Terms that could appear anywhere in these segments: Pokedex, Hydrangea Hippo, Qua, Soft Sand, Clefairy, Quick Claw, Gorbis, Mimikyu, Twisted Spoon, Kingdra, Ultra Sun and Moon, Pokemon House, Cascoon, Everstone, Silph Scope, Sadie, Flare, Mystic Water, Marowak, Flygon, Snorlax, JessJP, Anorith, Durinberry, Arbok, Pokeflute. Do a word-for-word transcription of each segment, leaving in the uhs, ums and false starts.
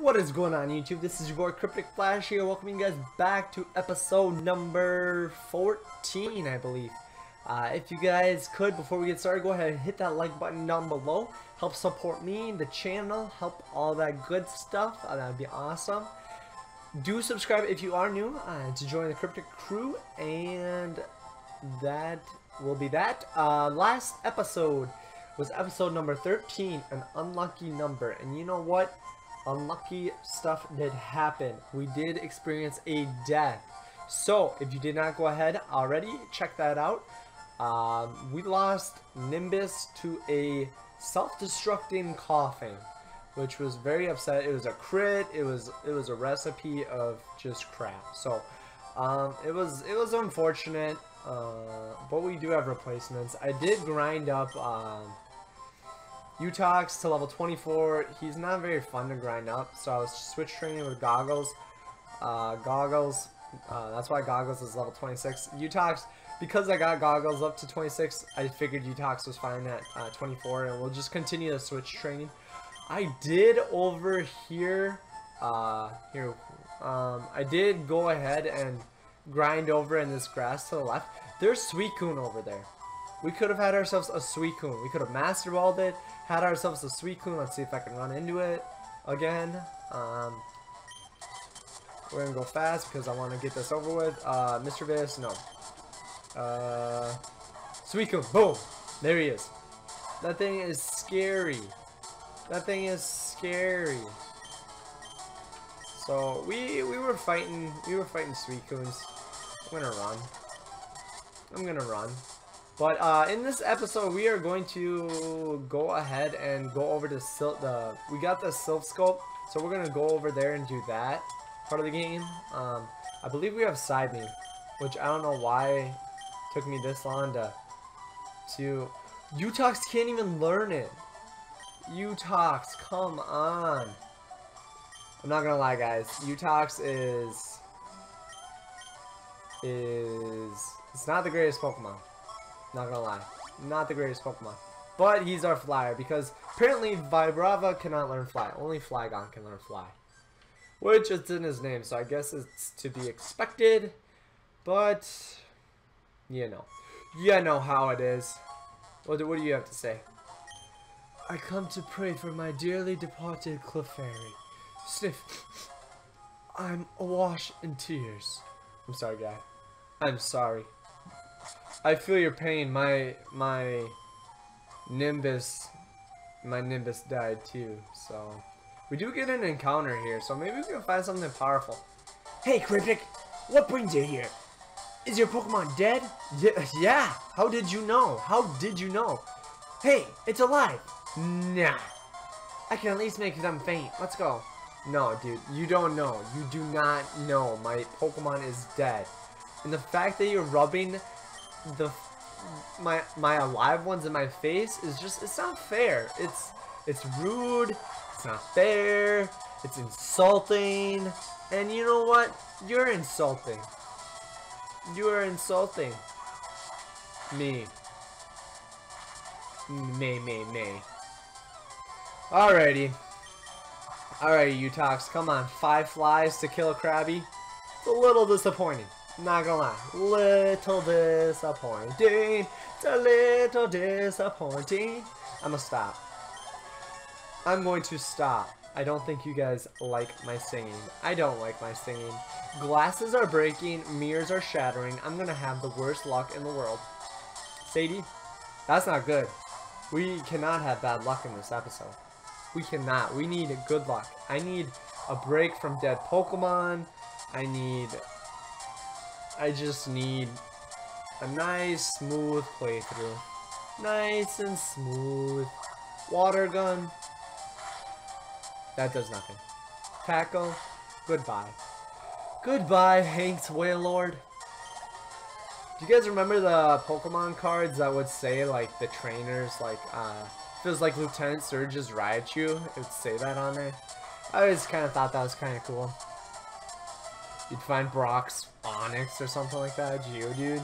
What is going on, YouTube? This is your boy Kryptic Flash here, welcoming you guys back to episode number fourteen, I believe. Uh, if you guys could, before we get started, go ahead and hit that like button down below. Help support me, the channel, help all that good stuff. Uh, that would be awesome. Do subscribe if you are new uh, to join the Kryptic Krew, and that will be that. Uh, last episode was episode number thirteen, an unlucky number, and you know what? Unlucky stuff did happen. We did experience a death. So if you did not go ahead already, check that out. Um, we lost Nimbus to a self-destructing coughing, which was very upset. It was a crit. It was it was a recipe of just crap. So um, it was it was unfortunate, uh, but we do have replacements. I did grind up. Um, Eutox to level twenty-four. He's not very fun to grind up, so I was switch training with Goggles. Uh, goggles, uh, that's why Goggles is level twenty-six. Eutox, because I got Goggles up to twenty-six, I figured Eutox was fine at uh, twenty-four, and we'll just continue to switch training. I did over here, uh, here, um, I did go ahead and grind over in this grass to the left. There's Suicune over there. We could have had ourselves a Suicune. We could have Master Balled it, had ourselves a Suicune. Let's see if I can run into it again. Um, we're going to go fast because I want to get this over with. Uh, Mister Viz, no. Uh, Suicune, boom. There he is. That thing is scary. That thing is scary. So we we were fighting, we were fighting Suicunes. I'm going to run. I'm going to run. But uh, in this episode, we are going to go ahead and go over to Silph. The we got the Silph Scope, so we're gonna go over there and do that part of the game. Um, I believe we have Sadie, which I don't know why it took me this long to. To Eutox can't even learn it. Eutox, come on! I'm not gonna lie, guys. Eutox is is it's not the greatest Pokemon. Not gonna lie, not the greatest Pokemon, but he's our flyer because apparently Vibrava cannot learn fly. Only Flygon can learn fly, which is in his name, so I guess it's to be expected. But you know, you know how it is. What do, what do you have to say? I come to pray for my dearly departed Clefairy. Sniff. I'm awash in tears. I'm sorry, guy. I'm sorry. I feel your pain. My my Nimbus, my Nimbus died too. So we do get an encounter here. So maybe we can find something powerful. Hey, Kryptic, what brings you here? Is your Pokemon dead? Yeah, yeah. How did you know? How did you know? Hey, it's alive. Nah. I can at least make them faint. Let's go. No, dude, you don't know. You do not know. My Pokemon is dead. And the fact that you're rubbing the my my alive ones in my face is just, it's not fair. It's it's rude, it's not fair, it's insulting, and you know what? You're insulting. You are insulting me. Me, me, me. Alrighty. Alrighty, Eutox, come on. Five flies to kill a Krabby. It's a little disappointing. Not gonna lie, little disappointing. It's a little disappointing. I'm gonna stop. I'm going to stop. I don't think you guys like my singing. I don't like my singing. Glasses are breaking, mirrors are shattering. I'm gonna have the worst luck in the world. Sadie, that's not good. We cannot have bad luck in this episode. We cannot. We need good luck. I need a break from dead Pokemon. I need... I just need a nice, smooth playthrough. Nice and smooth. Water gun. That does nothing. Tackle. Goodbye. Goodbye, Hank's Wailord. Do you guys remember the Pokemon cards that would say, like, the trainers, like, uh, if it was like Lieutenant Surge's Raichu, it would say that on there? I always kind of thought that was kind of cool. You'd find Brock's Onyx or something like that, Geodude.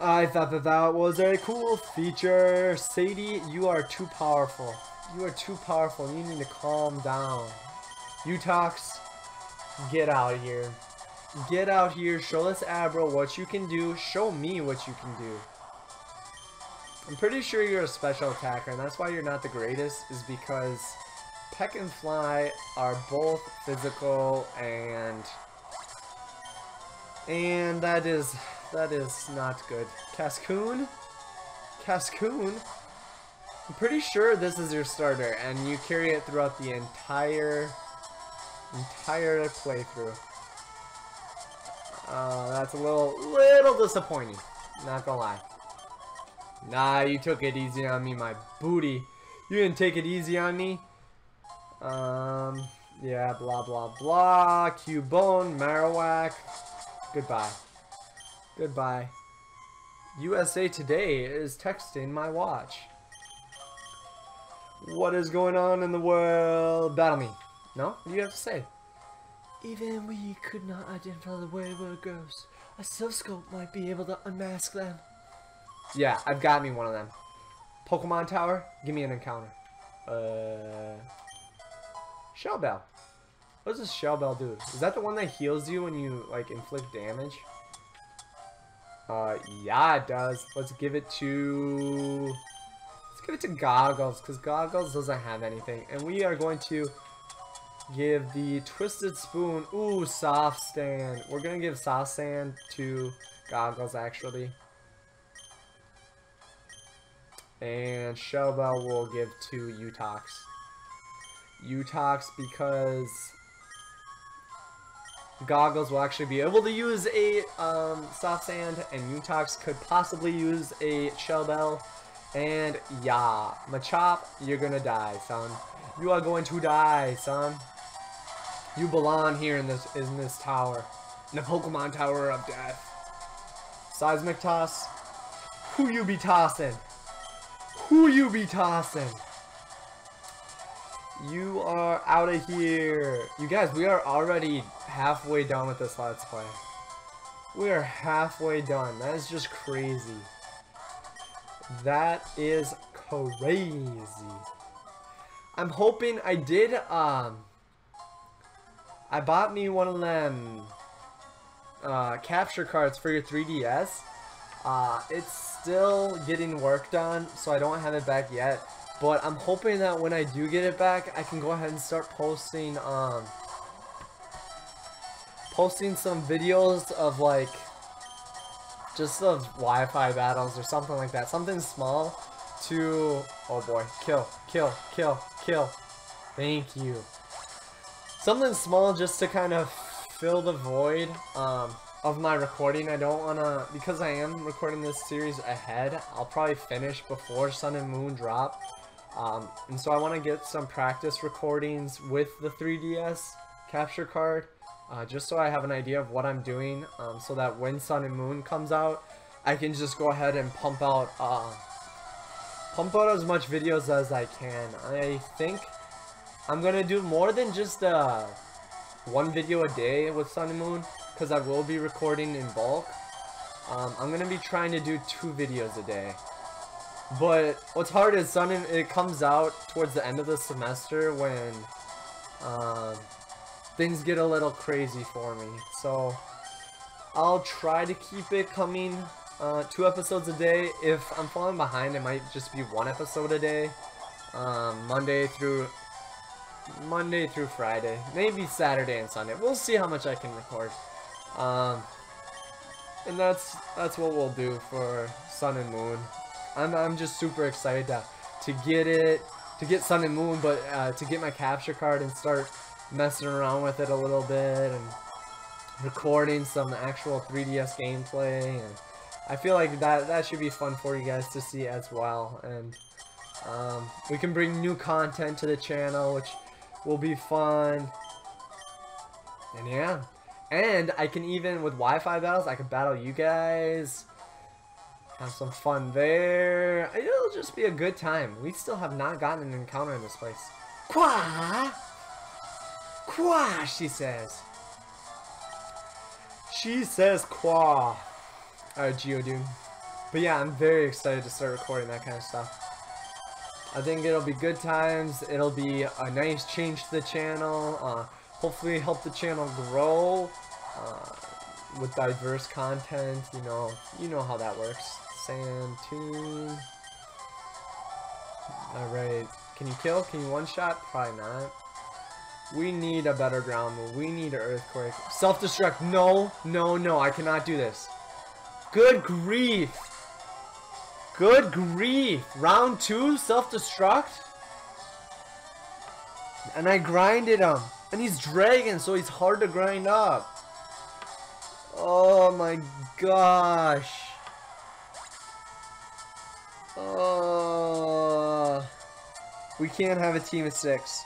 I thought that that was a cool feature. Sadie, you are too powerful. You are too powerful. You need to calm down. Eutox, get out of here. Get out here. Show this Abra what you can do. Show me what you can do. I'm pretty sure you're a special attacker, and that's why you're not the greatest, is because Peck and Fly are both physical, and and that is that is not good. Cascoon? Cascoon? I'm pretty sure this is your starter, and you carry it throughout the entire entire playthrough. Uh, that's a little little disappointing. Not gonna lie. Nah, you took it easy on me, my booty. You didn't take it easy on me. Um, yeah, blah, blah, blah. Cubone, Marowak. Goodbye. Goodbye. U S A Today is texting my watch. What is going on in the world? Battle me. No? What do you have to say? Even we could not identify the wayward ghosts, a Silph Scope might be able to unmask them. Yeah, I've got me one of them. Pokemon Tower, give me an encounter. Uh, Shell Bell. What does this Shell Bell do? Is that the one that heals you when you like inflict damage? Uh, yeah, it does. Let's give it to. Let's give it to Goggles, because Goggles doesn't have anything, and we are going to give the Twisted Spoon. Ooh, Soft Sand. We're gonna give Soft Sand to Goggles actually. And Shell Bell will give to Eutox. Eutox, because Goggles will actually be able to use a um, Soft Sand, and Eutox could possibly use a Shell Bell. And yeah, Machop, you're gonna die, son. You are going to die, son. You belong here in this in this tower, in the Pokemon Tower of Death. Seismic Toss. Who you be tossing? Who you be tossing? You are out of here. You guys, we are already halfway done with this Let's Play. We are halfway done. That is just crazy. That is crazy. I'm hoping I did. Um, I bought me one of them uh, capture cards for your three D S. Uh, it's still getting work done, so I don't have it back yet, but I'm hoping that when I do get it back, I can go ahead and start posting um posting some videos of like just of Wi-Fi battles or something like that, something small to oh boy kill kill kill kill thank you something small just to kind of fill the void um of my recording. I don't wanna, because I am recording this series ahead, I'll probably finish before Sun and Moon drop, um, and so I want to get some practice recordings with the three D S capture card, uh, just so I have an idea of what I'm doing, um, so that when Sun and Moon comes out, I can just go ahead and pump out, uh, pump out as much videos as I can. I think I'm gonna do more than just uh, one video a day with Sun and Moon, because I will be recording in bulk. Um, I'm going to be trying to do two videos a day. But what's hard is Sun and, it comes out towards the end of the semester when um, things get a little crazy for me. So I'll try to keep it coming uh, two episodes a day. If I'm falling behind, it might just be one episode a day. Um, Monday through Monday through Friday. Maybe Saturday and Sunday. We'll see how much I can record. Um, and that's that's what we'll do for Sun and Moon. I'm, I'm just super excited to, to get it, to get Sun and Moon, but uh, to get my capture card and start messing around with it a little bit and recording some actual three D S gameplay. And I feel like that, that should be fun for you guys to see as well. And um, we can bring new content to the channel, which will be fun. And yeah. And I can even, with Wi-Fi battles, I can battle you guys. Have some fun there. It'll just be a good time. We still have not gotten an encounter in this place. Qua! Qua, she says. She says Qua. Alright, Geodude. But yeah, I'm very excited to start recording that kind of stuff. I think it'll be good times. It'll be a nice change to the channel. Uh, hopefully help the channel grow uh, with diverse content. You know, you know how that works. Sand tune. Alright. Can you kill? Can you one-shot? Probably not. We need a better ground move. We need an earthquake. Self-destruct. No, no, no. I cannot do this. Good grief. Good grief. Round two, self-destruct. And I grinded him. And he's dragon, so he's hard to grind up. Oh my gosh. Oh. We can't have a team of six.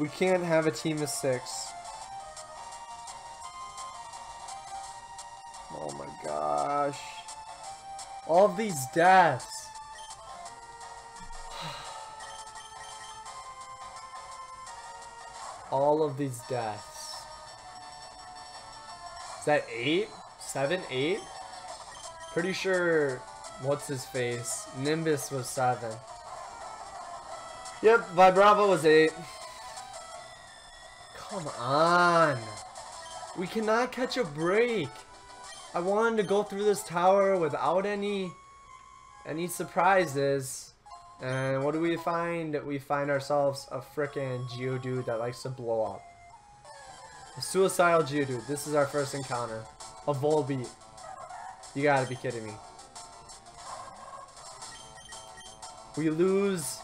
We can't have a team of six. Oh my gosh. All of these deaths. All of these deaths. Is that eight? Seven, eight? Pretty sure, what's his face? Nimbus was seven. Yep, Vibrava was eight. Come on. We cannot catch a break. I wanted to go through this tower without any any surprises. And what do we find? We find ourselves a frickin' Geodude that likes to blow up. A suicidal Geodude. This is our first encounter. A Volbeat. You gotta be kidding me. We lose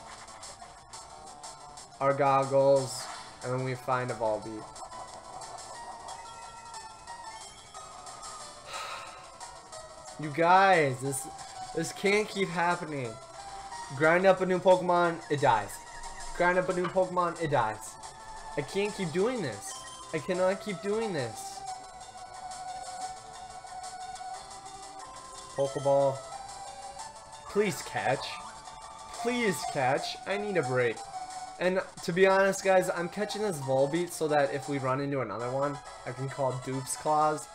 our Goggles. And then we find a Volbeat. You guys, this this can't keep happening. Grind up a new Pokemon, it dies. Grind up a new Pokemon, it dies. I can't keep doing this. I cannot keep doing this. Pokeball. Please catch. Please catch. I need a break. And to be honest, guys, I'm catching this Volbeat so that if we run into another one, I can call Dupes Claws.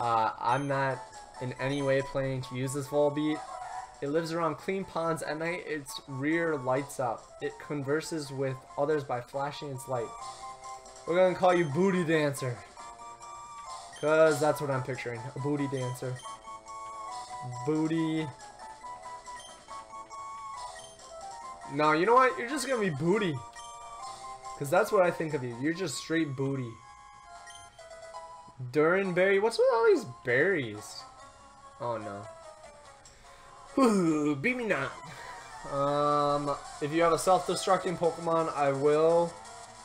Uh, I'm not in any way planning to use this Volbeat. It lives around clean ponds at night. Its rear lights up. It converses with others by flashing its light. We're going to call you Booty Dancer. Because that's what I'm picturing. A Booty Dancer. Booty... No, you know what? You're just gonna be Booty. Cause that's what I think of you. You're just straight Booty. Durinberry. What's with all these berries? Oh no. Ooh, beat me not. Um, if you have a self-destructing Pokemon, I will,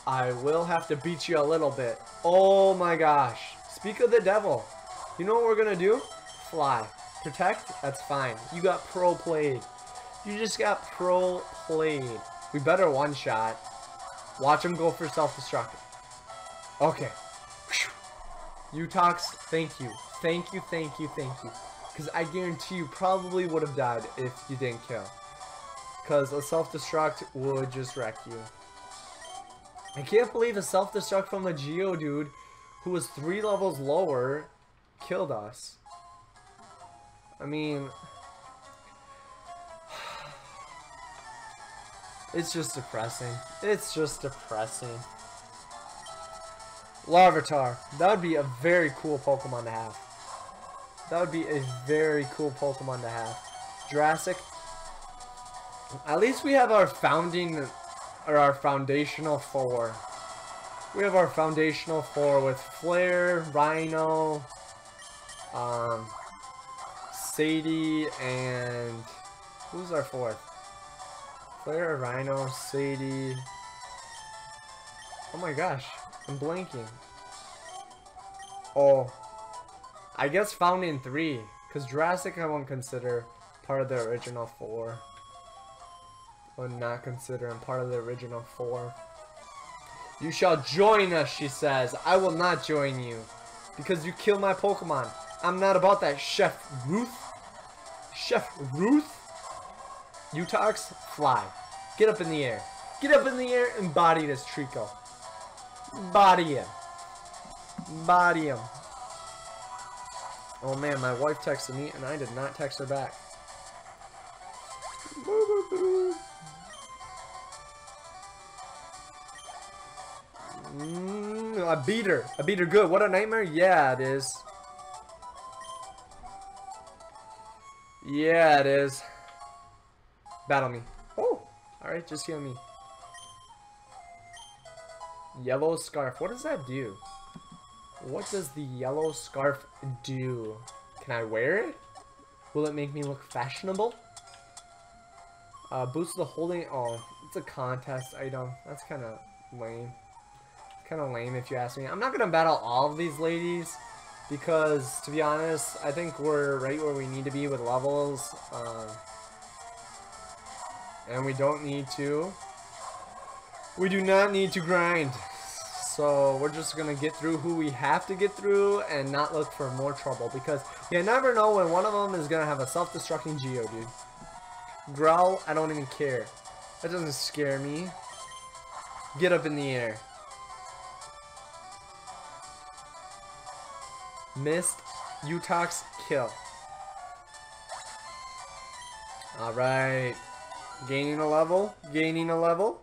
I will have to beat you a little bit. Oh my gosh. Speak of the devil. You know what we're gonna do? Fly. Protect? That's fine. You got pro played. You just got pro played. We better one shot. Watch him go for self-destruct. Okay. Eutox, thank you. Thank you, thank you, thank you. Because I guarantee you probably would have died if you didn't kill. Because a self-destruct would just wreck you. I can't believe a self-destruct from a Geodude who was three levels lower killed us. I mean... It's just depressing. It's just depressing. Larvitar. That would be a very cool Pokemon to have. That would be a very cool Pokemon to have. Jurassic. At least we have our founding, or our foundational four. We have our foundational four with Flare, Rhino, um, Sadie, and who's our fourth? Flare, Rhino, Sadie. Oh my gosh, I'm blanking. Oh, I guess found in three, because Jurassic I won't consider part of the original four. Would not consider him part of the original four. You shall join us, she says. I will not join you, because you kill my Pokemon. I'm not about that, Chef Ruth. Chef Ruth? Eutox, fly. Get up in the air. Get up in the air and body this Treecko. Body him. Body him. Oh man, my wife texted me and I did not text her back. Mm, a beater. A beater good. What a nightmare? Yeah, it is. Yeah, it is. Battle me. Oh, alright, just heal me. Yellow scarf. What does that do? What does the yellow scarf do? Can I wear it? Will it make me look fashionable? Uh, boosts the holding. Oh, it's a contest item. That's kind of lame. Kind of lame if you ask me. I'm not going to battle all of these ladies because, to be honest, I think we're right where we need to be with levels. Uh, and we don't need to. We do not need to grind. So we're just going to get through who we have to get through and not look for more trouble because you never know when one of them is going to have a self-destructing Geodude. Growl, I don't even care. That doesn't scare me. Get up in the air. Missed. Eutox, kill. Alright. Gaining a level. Gaining a level.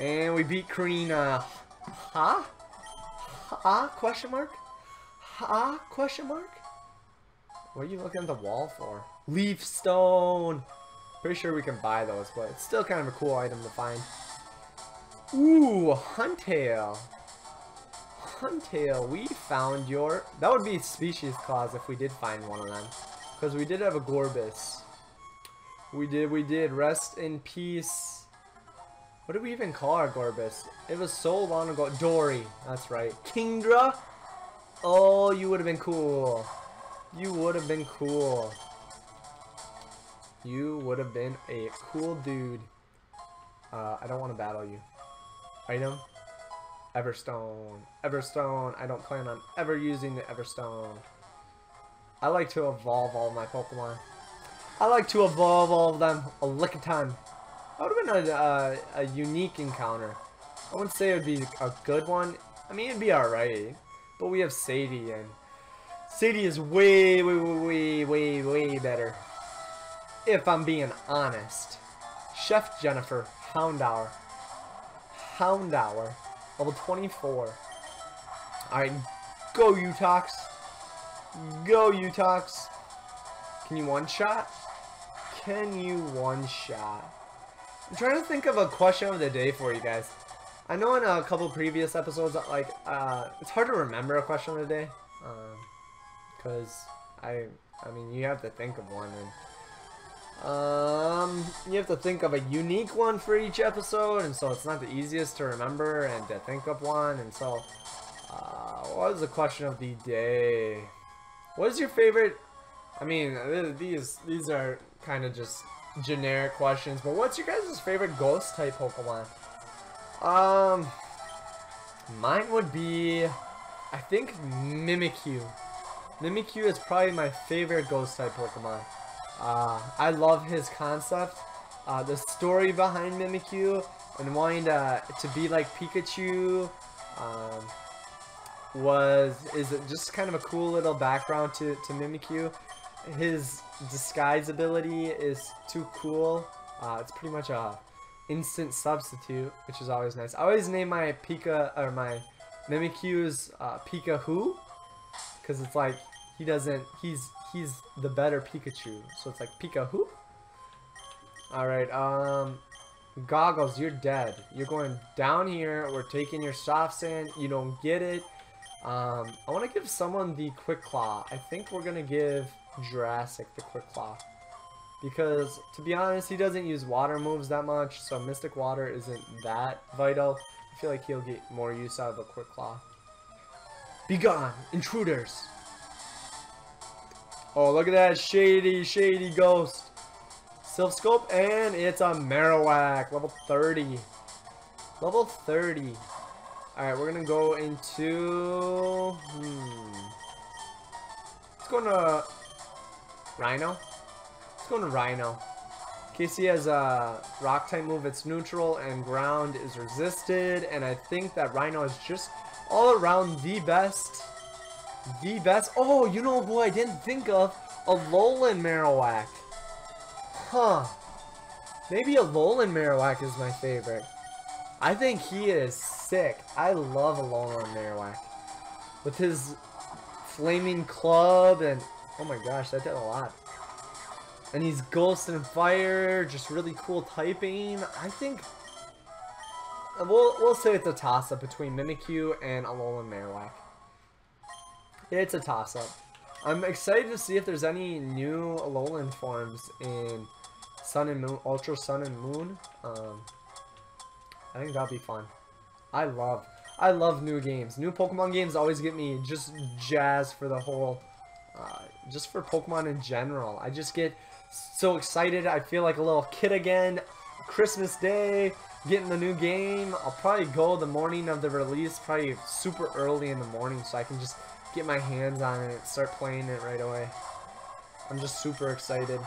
And we beat Karina. Huh? Huh? Question mark? Huh? Question mark? What are you looking at the wall for? Leaf stone! Pretty sure we can buy those, but it's still kind of a cool item to find. Ooh, Huntail. Huntail, we found your... That would be species clause if we did find one of them. Because we did have a Gorbis. We did, we did. Rest in peace. What did we even call our Gorbis? It was so long ago. Dory, that's right. Kingdra? Oh, you would have been cool. You would have been cool. You would have been a cool dude. Uh, I don't want to battle you. Item? Everstone. Everstone. I don't plan on ever using the Everstone. I like to evolve all of my Pokemon. I like to evolve all of them a lick of time. That would have been a, uh, a unique encounter. I wouldn't say it would be a good one. I mean, it'd be alright. But we have Sadie and... Sadie is way, way, way, way, way better. If I'm being honest. Chef Jennifer, Houndour. Houndour, level twenty-four. Alright, go Eutox. Go Eutox. Can you one-shot? Can you one-shot? I'm trying to think of a question of the day for you guys. I know in a couple previous episodes, like, uh, it's hard to remember a question of the day. Um... Because, I I mean, you have to think of one. And, um, you have to think of a unique one for each episode. And so it's not the easiest to remember and to think of one. And so, uh, what is the question of the day? What is your favorite? I mean, these, these are kind of just generic questions. But what's your guys' favorite ghost-type Pokemon? Um, mine would be, I think, Mimikyu. Mimikyu is probably my favorite ghost-type Pokemon. Uh, I love his concept, uh, the story behind Mimikyu, and wanting to, to be like Pikachu um, was is just kind of a cool little background to, to Mimikyu. His disguise ability is too cool. Uh, it's pretty much a instant substitute, which is always nice. I always name my Pika or my Mimikyu's uh, Pika Who. Because it's like, he doesn't, he's, he's the better Pikachu. So it's like, Pika who? Alright, um, Goggles, you're dead. You're going down here, we're taking your soft sand, you don't get it. Um, I want to give someone the Quick Claw. I think we're going to give Jurassic the Quick Claw. Because, to be honest, he doesn't use water moves that much, so Mystic Water isn't that vital. I feel like he'll get more use out of a Quick Claw. Be gone, intruders. Oh, look at that shady, shady ghost. Silph Scope, and it's a Marowak. Level thirty. Level thirty. Alright, we're going to go into... Hmm. Let's go into Rhino. Let's go into Rhino. In case he has a rock type move, it's neutral, and ground is resisted. And I think that Rhino is just... all around the best, the best. Oh, you know who I didn't think of? Alolan Marowak. Huh. Maybe Alolan Marowak is my favorite. I think he is sick. I love Alolan Marowak. With his flaming club and... oh my gosh, that did a lot. And he's ghost and fire, just really cool typing. I think... We'll, we'll say it's a toss-up between Mimikyu and Alolan Marowak. It's a toss-up. I'm excited to see if there's any new Alolan forms in Sun and Moon, Ultra Sun and Moon. Um, I think that'll be fun. I love, I love new games. New Pokemon games always get me just jazzed for the whole, uh, just for Pokemon in general. I just get so excited. I feel like a little kid again. Christmas Day, getting the new game. I'll probably go the morning of the release, probably super early in the morning, so I can just get my hands on it and start playing it right away. I'm just super excited.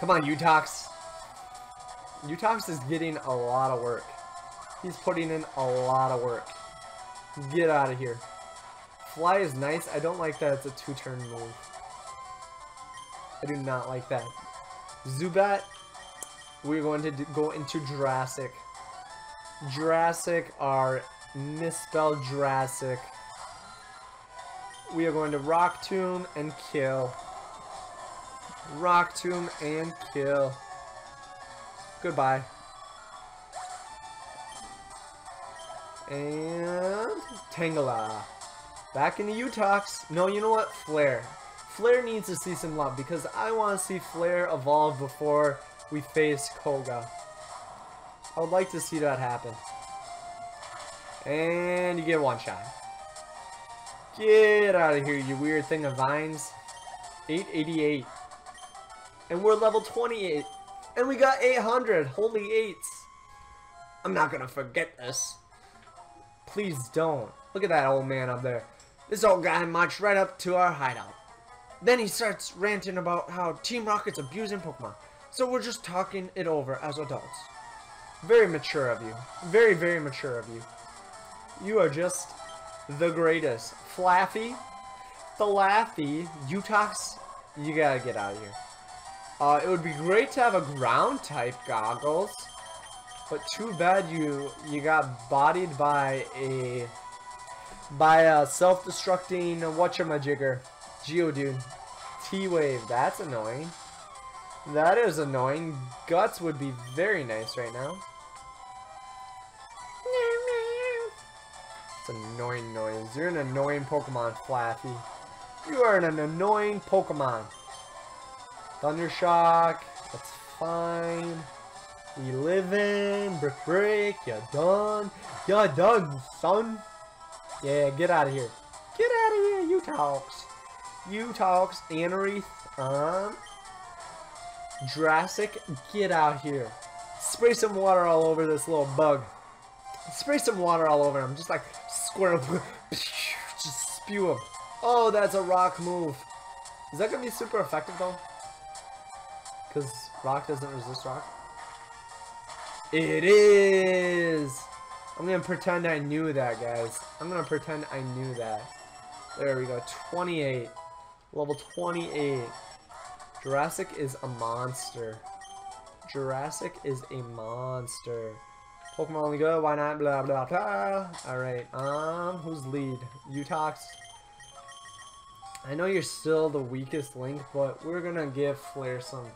Come on, Eutox. Eutox is getting a lot of work. He's putting in a lot of work. Get out of here. Fly is nice. I don't like that it's a two-turn move. I do not like that. Zubat. We're going to do, go into Jurassic. Jurassic, our misspelled Jurassic. We are going to Rock Tomb and kill. Rock Tomb and kill. Goodbye. And Tangela. Back into Eutox. No, you know what? Flare. Flare needs to see some love because I want to see Flare evolve before we face Koga. I would like to see that happen. And you get one shot. Get out of here, you weird thing of vines. eight eighty-eight. And we're level twenty-eight. And we got eight hundred. Holy eights. I'm not gonna forget this. Please don't. Look at that old man up there. This old guy marched right up to our hideout. Then he starts ranting about how Team Rocket's abusing Pokemon. So we're just talking it over as adults. Very mature of you. Very, very mature of you. You are just the greatest. Flaffy, Flaffy, Eutox, you gotta get out of here. Uh, it would be great to have a ground type Goggles, but too bad you you got bodied by a by a self-destructing whatchamajigger, Geodude, T-Wave. That's annoying. That is annoying. Guts would be very nice right now. It's an annoying noise. You're an annoying Pokemon, Flaffy. You are an annoying Pokemon. Thunder Shock. That's fine. We live in. Brick Break. You're done. You're done, son. Yeah, get out of here. Get out of here, Eutox. Eutox. Anorith. Um... Jurassic, get out here. Spray some water all over this little bug. Spray some water all over him. Just like squirrel. Just spew him. Oh, that's a rock move. Is that going to be super effective though? Because rock doesn't resist rock. It is. I'm going to pretend I knew that, guys. I'm going to pretend I knew that. There we go. twenty-eight. Level twenty-eight. Jurassic is a monster. Jurassic is a monster. Pokemon only go, why not? Blah blah blah. Alright, um, who's lead? Eutox. I know you're still the weakest link, but we're gonna give Flare some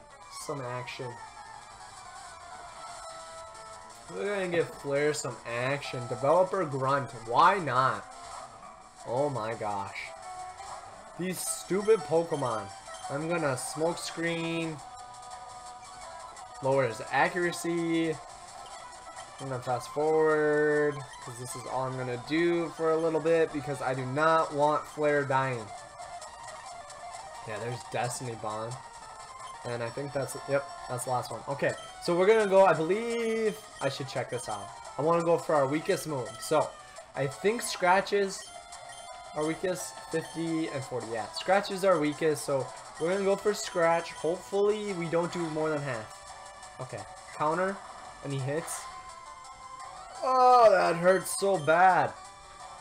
some action. We're gonna give Flare some action. Developer Grunt, why not? Oh my gosh. These stupid Pokemon. I'm gonna smoke screen. Lower his accuracy. I'm gonna fast forward because this is all I'm gonna do for a little bit because I do not want Flare dying. Yeah, there's Destiny Bond. And I think that's, yep, that's the last one. Okay, so we're gonna go, I believe I should check this out. I wanna go for our weakest move. So I think Scratches our weakest, fifty and forty. Yeah, Scratches are weakest, so we're gonna go for Scratch. Hopefully we don't do more than half. Okay, counter, and he hits. Oh, that hurts so bad.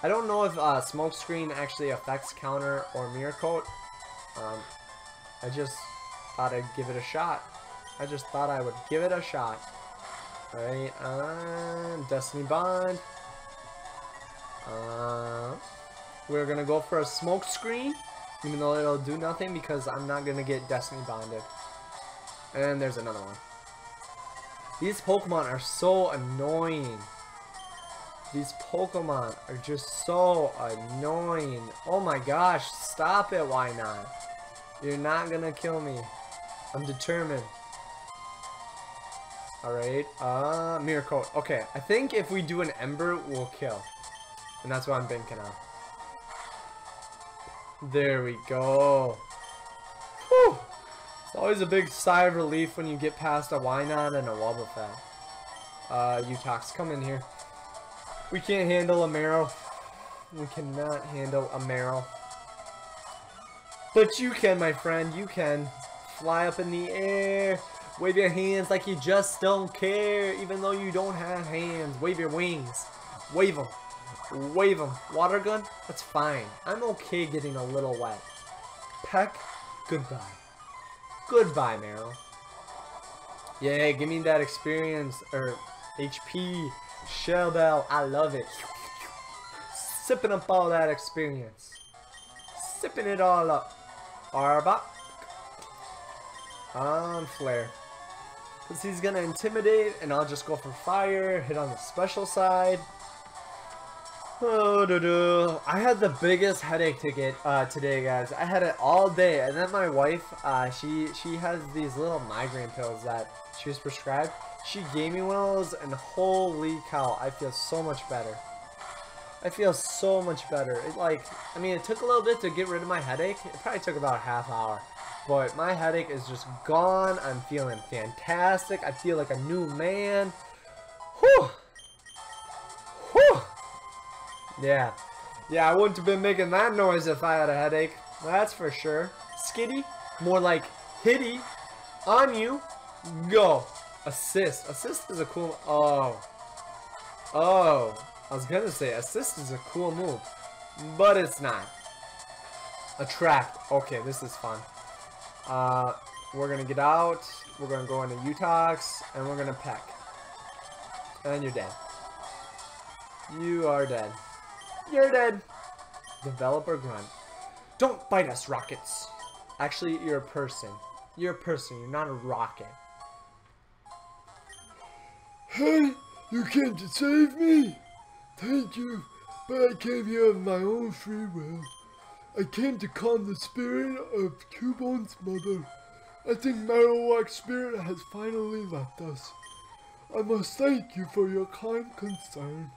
I don't know if uh, smoke screen actually affects counter or mirror coat. Um, I just thought I'd give it a shot. I just thought I would give it a shot. Alright, um, Destiny Bond. Uh, we're gonna go for a smoke screen, even though it'll do nothing because I'm not gonna get Destiny Bonded. And there's another one. These Pokemon are so annoying. These Pokemon are just so annoying. Oh my gosh, stop it, why not? You're not gonna kill me. I'm determined. Alright, uh, Mirror Coat. Okay, I think if we do an Ember, we'll kill. And that's what I'm thinking of. There we go. Whew. It's always a big sigh of relief when you get past a Wynonna and a Wobbuffet. Uh, Eutox, come in here. We can't handle a Marrow. We cannot handle a Marrow. But you can, my friend. You can. Fly up in the air. Wave your hands like you just don't care, even though you don't have hands. Wave your wings. Wave them. Wave them. Water gun? That's fine. I'm okay getting a little wet. Peck, goodbye. Goodbye, Meryl. Yeah, give me that experience, or H P, Shell Bell. I love it. Sipping up all that experience. Sipping it all up. Arbok. On Flare. Because he's going to intimidate, and I'll just go for fire, hit on the special side. Oh, doo -doo. I had the biggest headache to get uh, today, guys. I had it all day, and then my wife, uh, she, she has these little migraine pills that she was prescribed. She gave me one of those, and holy cow, I feel so much better. I feel so much better. It, like, I mean, it took a little bit to get rid of my headache. It probably took about a half hour. But my headache is just gone. I'm feeling fantastic. I feel like a new man. Whew. Whew. Yeah. Yeah, I wouldn't have been making that noise if I had a headache. That's for sure. Skitty. More like hitty. On you. Go. Assist. Assist is a cool... Oh. Oh. I was gonna say, assist is a cool move. But it's not. Attract. Okay, this is fun. Uh, we're gonna get out, we're gonna go into Eutox, and we're gonna peck. And you're dead. You are dead. You're dead! Developer grunt. Don't bite us, rockets! Actually, you're a person. You're a person, you're not a rocket. Hey, you came to save me! Thank you, but I came here of my own free will. I came to calm the spirit of Cubone's mother. I think Marowak's spirit has finally left us. I must thank you for your kind concern.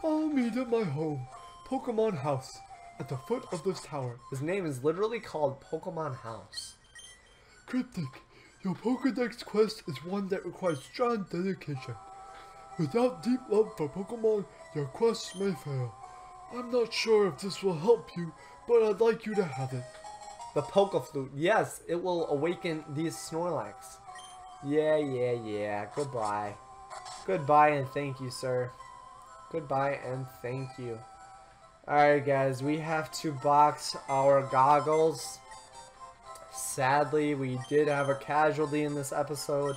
Follow me to my home, Pokemon House, at the foot of this tower. His name is literally called Pokemon House. Kryptic, your Pokedex quest is one that requires strong dedication. Without deep love for Pokemon, your quest may fail. I'm not sure if this will help you, but I'd like you to have it. The Pokeflute. Yes, it will awaken these Snorlax. Yeah, yeah, yeah. Goodbye. Goodbye and thank you, sir. Goodbye and thank you. Alright, guys. We have to box our goggles. Sadly, we did have a casualty in this episode.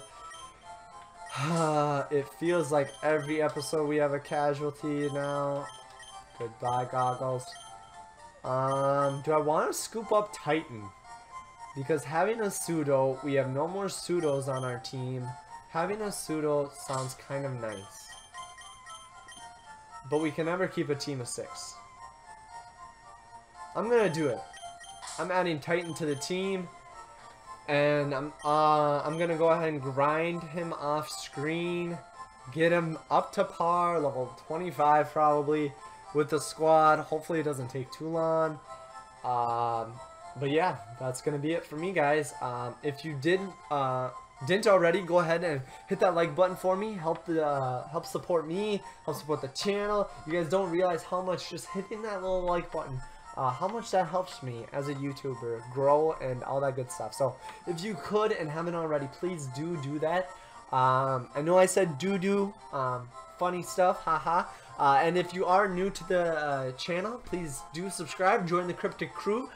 It feels like every episode we have a casualty now. Goodbye, goggles. Um, do I want to scoop up Titan? Because having a pseudo, we have no more pseudos on our team. Having a pseudo sounds kind of nice. But we can never keep a team of six. I'm going to do it. I'm adding Titan to the team. And I'm, uh, I'm going to go ahead and grind him off screen. Get him up to par, level twenty-five probably. With the squad, hopefully it doesn't take too long. Um, but yeah, that's gonna be it for me, guys. Um, if you didn't uh, didn't already, go ahead and hit that like button for me. Help the uh, help support me, help support the channel. You guys don't realize how much just hitting that little like button, uh, how much that helps me as a YouTuber grow and all that good stuff. So if you could and haven't already, please do do that. Um, I know I said do do, um, funny stuff, haha. Uh, and if you are new to the uh, channel, please do subscribe, join the Kryptic Krew.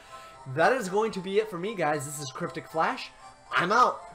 That is going to be it for me, guys. This is Kryptic Flash. I'm out.